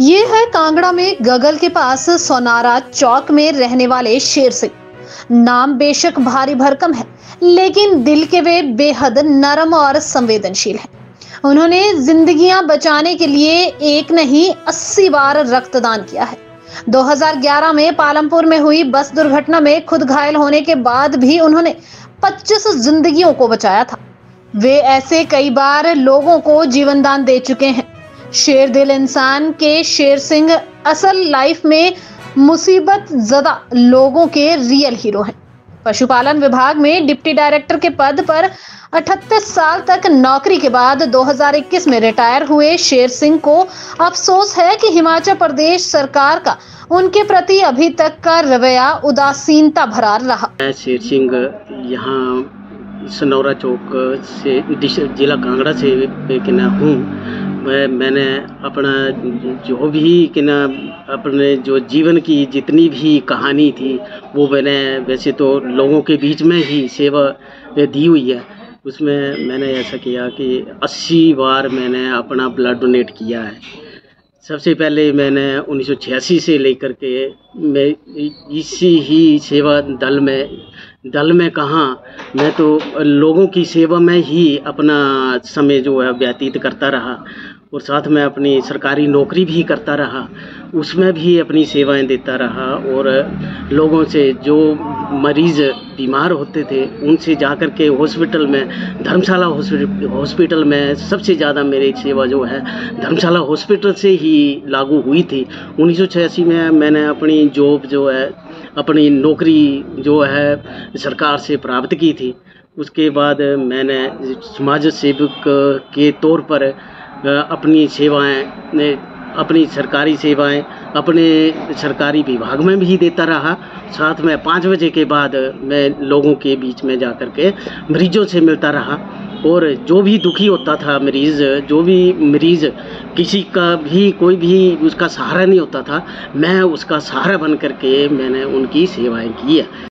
ये है कांगड़ा में गगल के पास सोनारा चौक में रहने वाले शेर सिंह। नाम बेशक भारी भरकम है, लेकिन दिल के वे बेहद नरम और संवेदनशील हैं। उन्होंने जिंदगियां बचाने के लिए एक नहीं 80 बार रक्तदान किया है। 2011 में पालमपुर में हुई बस दुर्घटना में खुद घायल होने के बाद भी उन्होंने 25 जिंदगियों को बचाया था। वे ऐसे कई बार लोगों को जीवनदान दे चुके हैं। शेर दिल इंसान के शेर सिंह असल लाइफ में मुसीबत ज़दा लोगों के रियल हीरो हैं। पशुपालन विभाग में डिप्टी डायरेक्टर के पद पर 38 साल तक नौकरी के बाद 2021 में रिटायर हुए शेर सिंह को अफसोस है कि हिमाचल प्रदेश सरकार का उनके प्रति अभी तक का रवैया उदासीनता भरा रहा। शेर सिंह यहाँ सोनारा चौक से जिला कांगड़ा से कहना हूँ। मैंने अपना जो भी कहना अपने जो जीवन की जितनी भी कहानी थी वो मैंने वैसे तो लोगों के बीच में ही सेवा दी हुई है। उसमें मैंने ऐसा किया कि 80 बार मैंने अपना ब्लड डोनेट किया है। सबसे पहले मैंने 1986 से लेकर के मैं इसी ही सेवा दल में कहा मैं तो लोगों की सेवा में ही अपना समय जो है व्यतीत करता रहा और साथ में अपनी सरकारी नौकरी भी करता रहा, उसमें भी अपनी सेवाएं देता रहा और लोगों से जो मरीज़ बीमार होते थे उनसे जा कर के हॉस्पिटल में धर्मशाला हॉस्पिटल में सबसे ज़्यादा मेरी सेवा जो है धर्मशाला हॉस्पिटल से ही लागू हुई थी। 1986 में मैंने अपनी जॉब जो है अपनी नौकरी जो है सरकार से प्राप्त की थी। उसके बाद मैंने समाज सेवक के तौर पर अपनी सरकारी सेवाएं अपने सरकारी विभाग में भी देता रहा। साथ में 5 बजे के बाद मैं लोगों के बीच में जा कर के मरीजों से मिलता रहा और जो भी दुखी होता था जो भी मरीज़ किसी का भी कोई भी उसका सहारा नहीं होता था, मैं उसका सहारा बन करके मैंने उनकी सेवाएं की है।